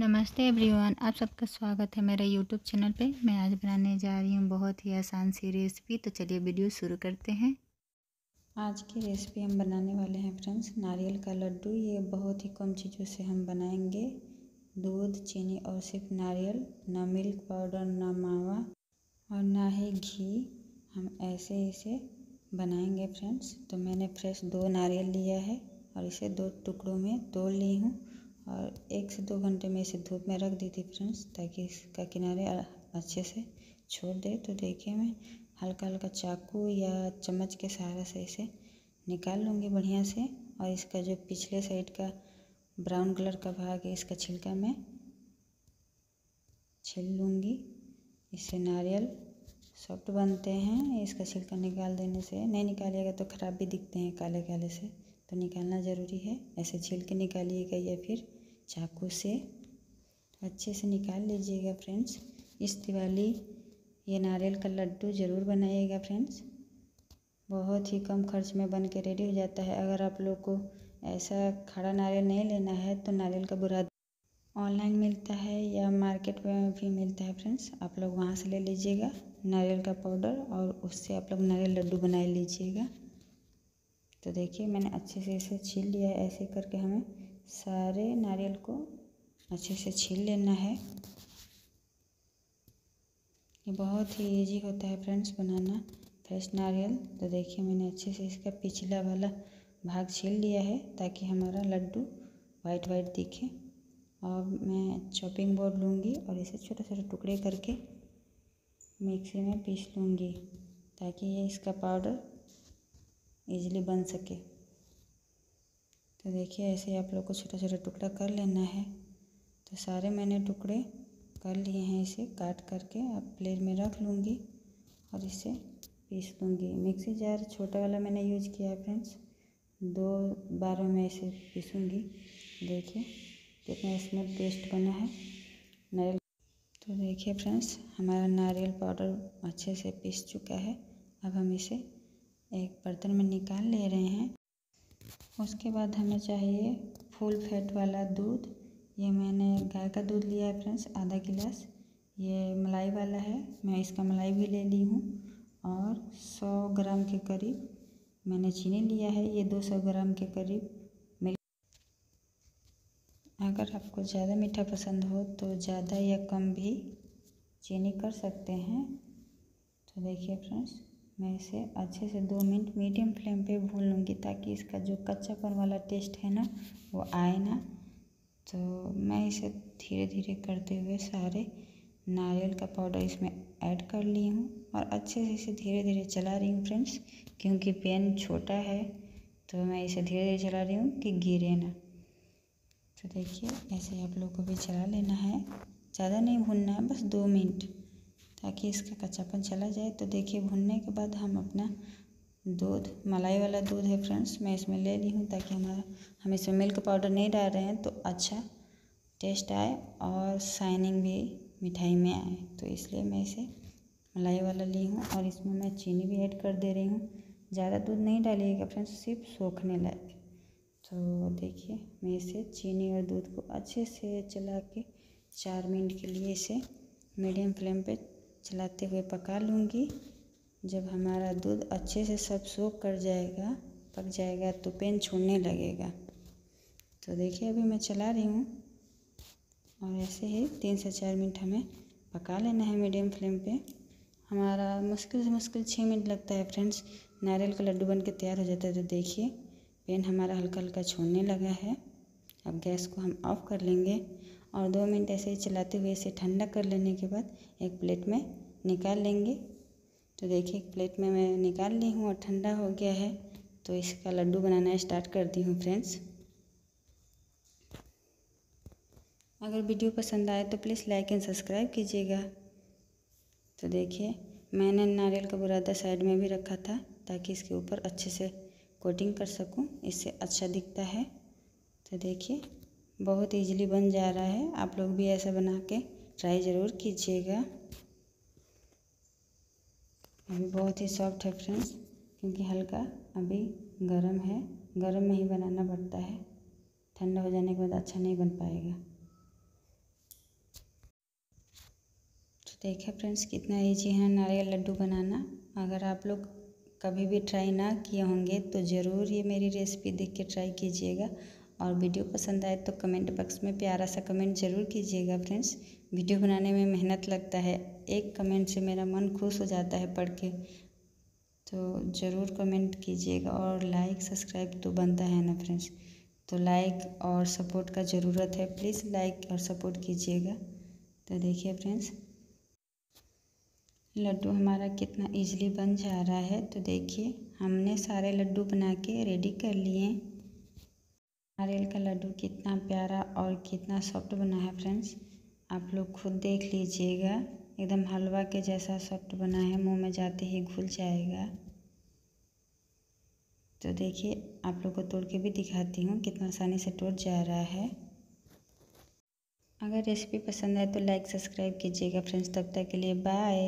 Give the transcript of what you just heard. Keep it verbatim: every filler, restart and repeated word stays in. नमस्ते एवरीवन, आप सबका स्वागत है मेरे यूट्यूब चैनल पे। मैं आज बनाने जा रही हूँ बहुत ही आसान सी रेसिपी, तो चलिए वीडियो शुरू करते हैं। आज की रेसिपी हम बनाने वाले हैं फ्रेंड्स नारियल का लड्डू। ये बहुत ही कम चीज़ों से हम बनाएंगे। दूध, चीनी और सिर्फ नारियल, ना मिल्क पाउडर, ना मावा और ना ही घी। हम ऐसे इसे बनाएंगे फ्रेंड्स। तो मैंने फ्रेश दो नारियल लिया है और इसे दो टुकड़ों में तोड़ ली हूँ और एक से दो घंटे में इसे धूप में रख दी थी फ्रेंड्स, ताकि इसका किनारे अच्छे से छोड़ दे। तो देखिए मैं हल्का हल्का चाकू या चम्मच के सहारा से इसे निकाल लूँगी बढ़िया से, और इसका जो पिछले साइड का ब्राउन कलर का भाग है, इसका छिलका मैं छील लूँगी। इससे नारियल सॉफ्ट बनते हैं। इसका छिलका निकाल देने से, नहीं निकालिएगा तो ख़राब भी दिखते हैं काले काले से, तो निकालना ज़रूरी है। ऐसे छील के निकालिएगा या फिर चाकू से अच्छे से निकाल लीजिएगा फ्रेंड्स। इस दिवाली ये नारियल का लड्डू ज़रूर बनाइएगा फ्रेंड्स। बहुत ही कम खर्च में बन के रेडी हो जाता है। अगर आप लोग को ऐसा खड़ा नारियल नहीं लेना है तो नारियल का बुरादा ऑनलाइन मिलता है या मार्केट में भी मिलता है फ्रेंड्स, आप लोग वहाँ से ले लीजिएगा नारियल का पाउडर और उससे आप लोग नारियल लड्डू बना लीजिएगा। तो देखिए मैंने अच्छे से इसे छील लिया है। ऐसे करके हमें सारे नारियल को अच्छे से छील लेना है। ये बहुत ही इजी होता है फ्रेंड्स बनाना फ्रेश नारियल। तो देखिए मैंने अच्छे से इसका पिछला वाला भाग छील लिया है ताकि हमारा लड्डू वाइट वाइट दिखे। और मैं चॉपिंग बोर्ड लूँगी और इसे छोटे छोटे टुकड़े करके मिक्सी में पीस लूँगी ताकि ये इसका पाउडर ईजिली बन सके। तो देखिए ऐसे आप लोग को छोटा छोटा टुकड़ा कर लेना है। तो सारे मैंने टुकड़े कर लिए हैं। इसे काट करके अब प्लेट में रख लूँगी और इसे पीस लूँगी। मिक्सी जार छोटा वाला मैंने यूज़ किया है फ्रेंड्स, दो बार में इसे पीसूँगी। देखिए कितना इसमें पेस्ट बना है नारियल। तो देखिए फ्रेंड्स हमारा नारियल पाउडर अच्छे से पीस चुका है। अब हम इसे एक बर्तन में निकाल ले रहे हैं। उसके बाद हमें चाहिए फुल फैट वाला दूध। ये मैंने गाय का दूध लिया है फ्रेंड्स, आधा गिलास। ये मलाई वाला है, मैं इसका मलाई भी ले ली हूँ। और सौ ग्राम के करीब मैंने चीनी लिया है। ये दो सौ ग्राम के करीब मिल्क। अगर आपको ज़्यादा मीठा पसंद हो तो ज़्यादा या कम भी चीनी कर सकते हैं। तो देखिए फ्रेंड्स मैं इसे अच्छे से दो मिनट मीडियम फ्लेम पे भून लूँगी ताकि इसका जो कच्चापन वाला टेस्ट है ना वो आए ना। तो मैं इसे धीरे धीरे करते हुए सारे नारियल का पाउडर इसमें ऐड कर ली हूँ और अच्छे से इसे धीरे धीरे चला रही हूँ फ्रेंड्स, क्योंकि पैन छोटा है तो मैं इसे धीरे धीरे चला रही हूँ कि गिरे ना। तो देखिए ऐसे आप लोग को भी चला लेना है, ज़्यादा नहीं भूनना है, बस दो मिनट ताकि इसका कच्चापन चला जाए। तो देखिए भुनने के बाद हम अपना दूध, मलाई वाला दूध है फ्रेंड्स, मैं इसमें ले ली हूँ ताकि हमारा हम इसमें मिल्क पाउडर नहीं डाल रहे हैं तो अच्छा टेस्ट आए और शाइनिंग भी मिठाई में आए। तो इसलिए मैं इसे मलाई वाला ली हूँ और इसमें मैं चीनी भी ऐड कर दे रही हूँ। ज़्यादा दूध नहीं डालिएगा फ्रेंड्स, सिर्फ सोखने लायक। तो देखिए मैं इसे चीनी और दूध को अच्छे से चला के चार मिनट के लिए इसे मीडियम फ्लेम पर चलाते हुए पका लूँगी। जब हमारा दूध अच्छे से सब सोख कर जाएगा, पक जाएगा तो पैन छोड़ने लगेगा। तो देखिए अभी मैं चला रही हूँ और ऐसे ही तीन से चार मिनट हमें पका लेना है मीडियम फ्लेम पे। हमारा मुश्किल से मुश्किल छः मिनट लगता है फ्रेंड्स, नारियल का लड्डू बन के तैयार हो जाता है। तो देखिए पैन हमारा हल्का हल्का छोड़ने लगा है। अब गैस को हम ऑफ कर लेंगे और दो मिनट ऐसे ही चलाते हुए इसे ठंडा कर लेने के बाद एक प्लेट में निकाल लेंगे। तो देखिए एक प्लेट में मैं निकाल ली हूँ और ठंडा हो गया है। तो इसका लड्डू बनाना स्टार्ट कर दी हूँ फ्रेंड्स। अगर वीडियो पसंद आए तो प्लीज़ लाइक एंड सब्सक्राइब कीजिएगा। तो देखिए मैंने नारियल का बुरादा साइड में भी रखा था ताकि इसके ऊपर अच्छे से कोटिंग कर सकूँ, इससे अच्छा दिखता है। तो देखिए बहुत इजीली बन जा रहा है। आप लोग भी ऐसा बना के ट्राई ज़रूर कीजिएगा। अभी बहुत ही सॉफ्ट है फ्रेंड्स, क्योंकि हल्का अभी गर्म है, गर्म में ही बनाना पड़ता है, ठंडा हो जाने के बाद अच्छा नहीं बन पाएगा। तो देखिए फ्रेंड्स कितना ईजी है नारियल लड्डू बनाना। अगर आप लोग कभी भी ट्राई ना किए होंगे तो ज़रूर ये मेरी रेसिपी देख के ट्राई कीजिएगा, और वीडियो पसंद आए तो कमेंट बॉक्स में प्यारा सा कमेंट ज़रूर कीजिएगा। फ्रेंड्स वीडियो बनाने में मेहनत लगता है, एक कमेंट से मेरा मन खुश हो जाता है पढ़ के, तो ज़रूर कमेंट कीजिएगा। और लाइक सब्सक्राइब तो बनता है ना फ्रेंड्स, तो लाइक और सपोर्ट का ज़रूरत है, प्लीज़ लाइक और सपोर्ट कीजिएगा। तो देखिए फ्रेंड्स लड्डू हमारा कितना इजीली बन जा रहा है। तो देखिए हमने सारे लड्डू बना के रेडी कर लिए। नारियल का लड्डू कितना प्यारा और कितना सॉफ्ट बना है फ्रेंड्स, आप लोग खुद देख लीजिएगा। एकदम हलवा के जैसा सॉफ्ट बना है, मुंह में जाते ही घुल जाएगा। तो देखिए आप लोग को तोड़ के भी दिखाती हूँ कितना आसानी से टूट जा रहा है। अगर रेसिपी पसंद आए तो लाइक सब्सक्राइब कीजिएगा फ्रेंड्स। तब तक के लिए बाय।